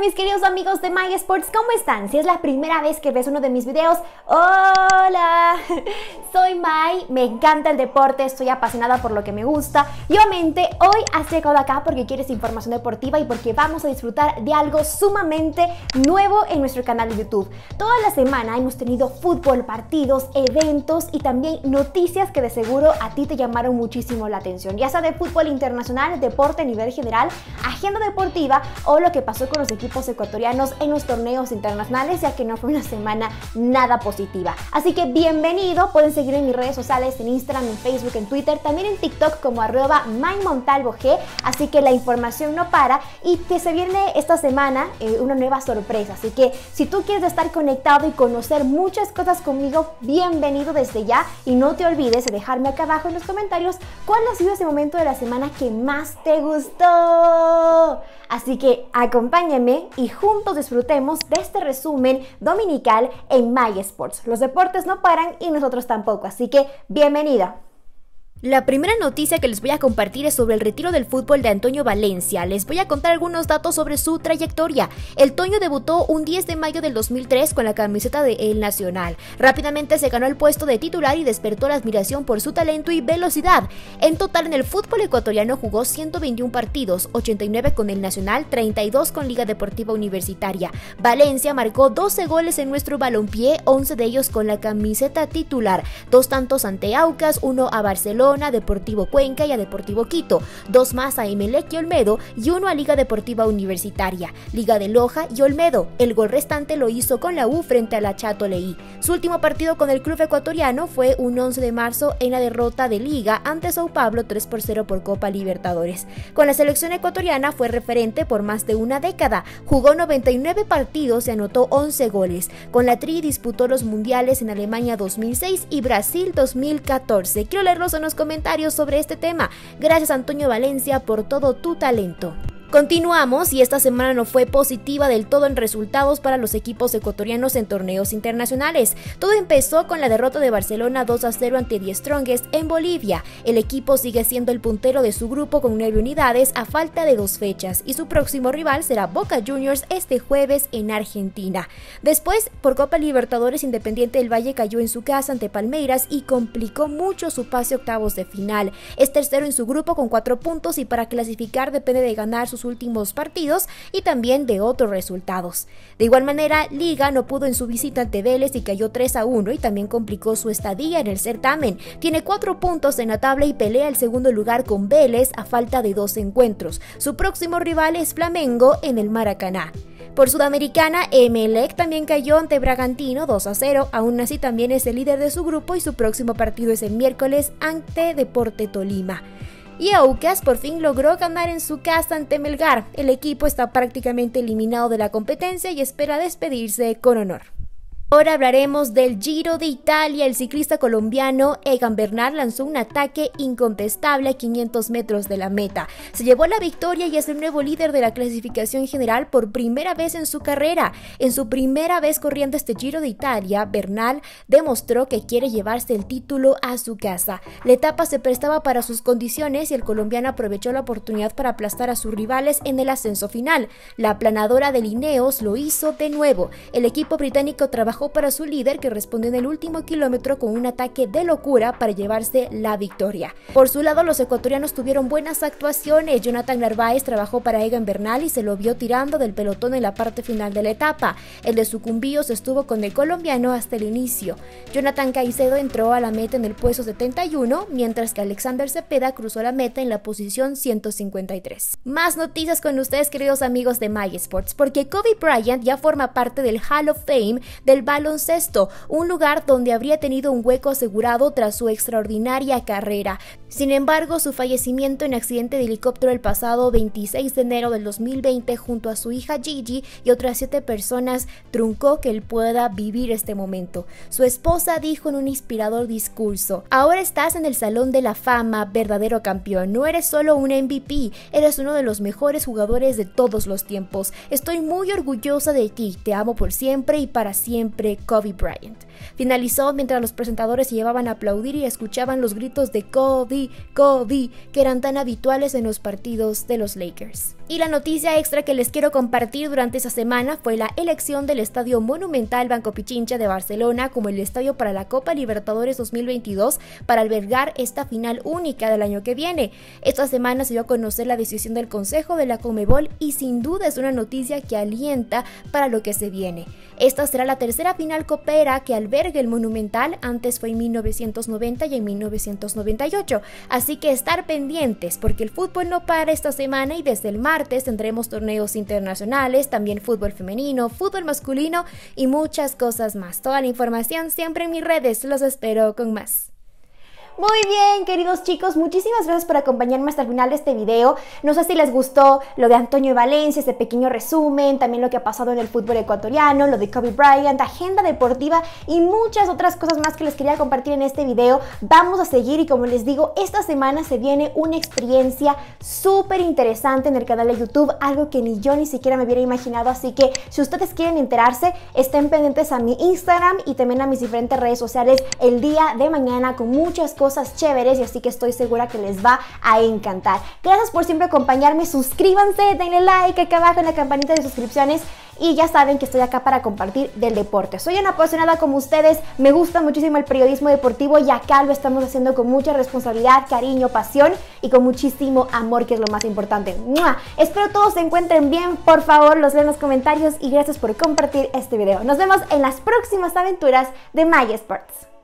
mis queridos amigos de MaiSports, ¿cómo están? Si es la primera vez que ves uno de mis videos, ¡hola! Soy Mai, me encanta el deporte, estoy apasionada por lo que me gusta. Y obviamente hoy has llegado acá porque quieres información deportiva y porque vamos a disfrutar de algo sumamente nuevo en nuestro canal de YouTube. Toda la semana hemos tenido fútbol, partidos, eventos y también noticias que de seguro a ti te llamaron muchísimo la atención. Ya sea de fútbol internacional, deporte a nivel general, agenda deportiva o lo que pasó con los equipos ecuatorianos en los torneos internacionales, ya que no fue una semana nada positiva. Así que bienvenido, pueden seguir en mis redes sociales, en Instagram, en Facebook, en Twitter, también en TikTok como @MaiMontalvoG. Así que la información no para y que se viene esta semana una nueva sorpresa. Así que si tú quieres estar conectado y conocer muchas cosas conmigo, bienvenido desde ya y no te olvides de dejarme acá abajo en los comentarios cuál ha sido ese momento de la semana que más te gustó. Así que acompáñame y juntos disfrutemos de este resumen dominical en MaiSports. Los deportes no paran y nosotros tampoco, así que bienvenida. La primera noticia que les voy a compartir es sobre el retiro del fútbol de Antonio Valencia. Les voy a contar algunos datos sobre su trayectoria. El Toño debutó un 10 de mayo del 2003 con la camiseta de El Nacional. Rápidamente se ganó el puesto de titular y despertó la admiración por su talento y velocidad. En total en el fútbol ecuatoriano jugó 121 partidos, 89 con El Nacional, 32 con Liga Deportiva Universitaria. Valencia marcó 12 goles en nuestro balompié, 11 de ellos con la camiseta titular. 2 tantos ante Aucas, 1 a Barcelona, a Deportivo Cuenca y a Deportivo Quito, 2 más a Emelec y Olmedo y 1 a Liga Deportiva Universitaria, Liga de Loja y Olmedo. El gol restante lo hizo con la U frente a la Chatoleí. Su último partido con el club ecuatoriano fue un 11 de marzo en la derrota de Liga ante São Paulo 3-0 por Copa Libertadores. Con la selección ecuatoriana fue referente por más de una década, jugó 99 partidos y anotó 11 goles. Con la Tri disputó los mundiales en Alemania 2006 y Brasil 2014. Quiero leerlos en los comentarios sobre este tema. Gracias Antonio Valencia por todo tu talento. Continuamos y esta semana no fue positiva del todo en resultados para los equipos ecuatorianos en torneos internacionales. Todo empezó con la derrota de Barcelona 2-0 ante The Strongest en Bolivia. El equipo sigue siendo el puntero de su grupo con 9 unidades a falta de 2 fechas y su próximo rival será Boca Juniors este jueves en Argentina. Después, por Copa Libertadores, Independiente del Valle cayó en su casa ante Palmeiras y complicó mucho su pase a octavos de final. Es tercero en su grupo con 4 puntos y para clasificar depende de ganar sus últimos partidos y también de otros resultados. De igual manera, Liga no pudo en su visita ante Vélez y cayó 3-1 y también complicó su estadía en el certamen. Tiene 4 puntos en la tabla y pelea el segundo lugar con Vélez a falta de 2 encuentros. Su próximo rival es Flamengo en el Maracaná. Por Sudamericana, Emelec también cayó ante Bragantino 2-0, aún así también es el líder de su grupo y su próximo partido es el miércoles ante Deporte Tolima. Y Aucas por fin logró ganar en su casa ante Melgar. El equipo está prácticamente eliminado de la competencia y espera despedirse con honor. Ahora hablaremos del Giro de Italia. El ciclista colombiano Egan Bernal lanzó un ataque incontestable a 500 metros de la meta. Se llevó la victoria y es el nuevo líder de la clasificación general por primera vez en su carrera. En su primera vez corriendo este Giro de Italia, Bernal demostró que quiere llevarse el título a su casa. La etapa se prestaba para sus condiciones y el colombiano aprovechó la oportunidad para aplastar a sus rivales en el ascenso final. La aplanadora del Ineos lo hizo de nuevo. El equipo británico trabajó para su líder, que respondió en el último kilómetro con un ataque de locura para llevarse la victoria. Por su lado, los ecuatorianos tuvieron buenas actuaciones. Jonathan Narváez trabajó para Egan Bernal y se lo vio tirando del pelotón en la parte final de la etapa. El de sucumbíos estuvo con el colombiano hasta el inicio. Jonathan Caicedo entró a la meta en el puesto 71, mientras que Alexander Cepeda cruzó la meta en la posición 153. Más noticias con ustedes, queridos amigos de MaiSports, porque Kobe Bryant ya forma parte del Hall of Fame del baloncesto, un lugar donde habría tenido un hueco asegurado tras su extraordinaria carrera. Sin embargo, su fallecimiento en accidente de helicóptero el pasado 26 de enero del 2020 junto a su hija Gigi y otras 7 personas truncó que él pueda vivir este momento. Su esposa dijo en un inspirador discurso: "Ahora estás en el Salón de la Fama, verdadero campeón. No eres solo un MVP, eres uno de los mejores jugadores de todos los tiempos. Estoy muy orgullosa de ti, te amo por siempre y para siempre. Kobe Bryant". Finalizó mientras los presentadores se llevaban a aplaudir y escuchaban los gritos de "Kobe, Kobe", que eran tan habituales en los partidos de los Lakers. Y la noticia extra que les quiero compartir durante esa semana fue la elección del Estadio Monumental Banco Pichincha de Barcelona como el estadio para la Copa Libertadores 2022 para albergar esta final única del año que viene. Esta semana se dio a conocer la decisión del Consejo de la Conmebol y sin duda es una noticia que alienta para lo que se viene. Esta será la tercera final copera que albergue el Monumental, antes fue en 1990 y en 1998, así que estar pendientes porque el fútbol no para esta semana y desde el martes tendremos torneos internacionales, también fútbol femenino, fútbol masculino y muchas cosas más. Toda la información siempre en mis redes, los espero con más. Muy bien, queridos chicos, muchísimas gracias por acompañarme hasta el final de este video. No sé si les gustó lo de Antonio Valencia, ese pequeño resumen, también lo que ha pasado en el fútbol ecuatoriano, lo de Kobe Bryant, agenda deportiva y muchas otras cosas más que les quería compartir en este video. Vamos a seguir y como les digo, esta semana se viene una experiencia súper interesante en el canal de YouTube, algo que ni yo ni siquiera me hubiera imaginado, así que si ustedes quieren enterarse, estén pendientes a mi Instagram y también a mis diferentes redes sociales el día de mañana con muchas cosas chéveres y así que estoy segura que les va a encantar. Gracias por siempre acompañarme, suscríbanse, denle like acá abajo en la campanita de suscripciones y ya saben que estoy acá para compartir del deporte. Soy una apasionada como ustedes, me gusta muchísimo el periodismo deportivo y acá lo estamos haciendo con mucha responsabilidad, cariño, pasión y con muchísimo amor, que es lo más importante. ¡Mua! Espero todos se encuentren bien, por favor los leo en los comentarios y gracias por compartir este video. Nos vemos en las próximas aventuras de MaiSports.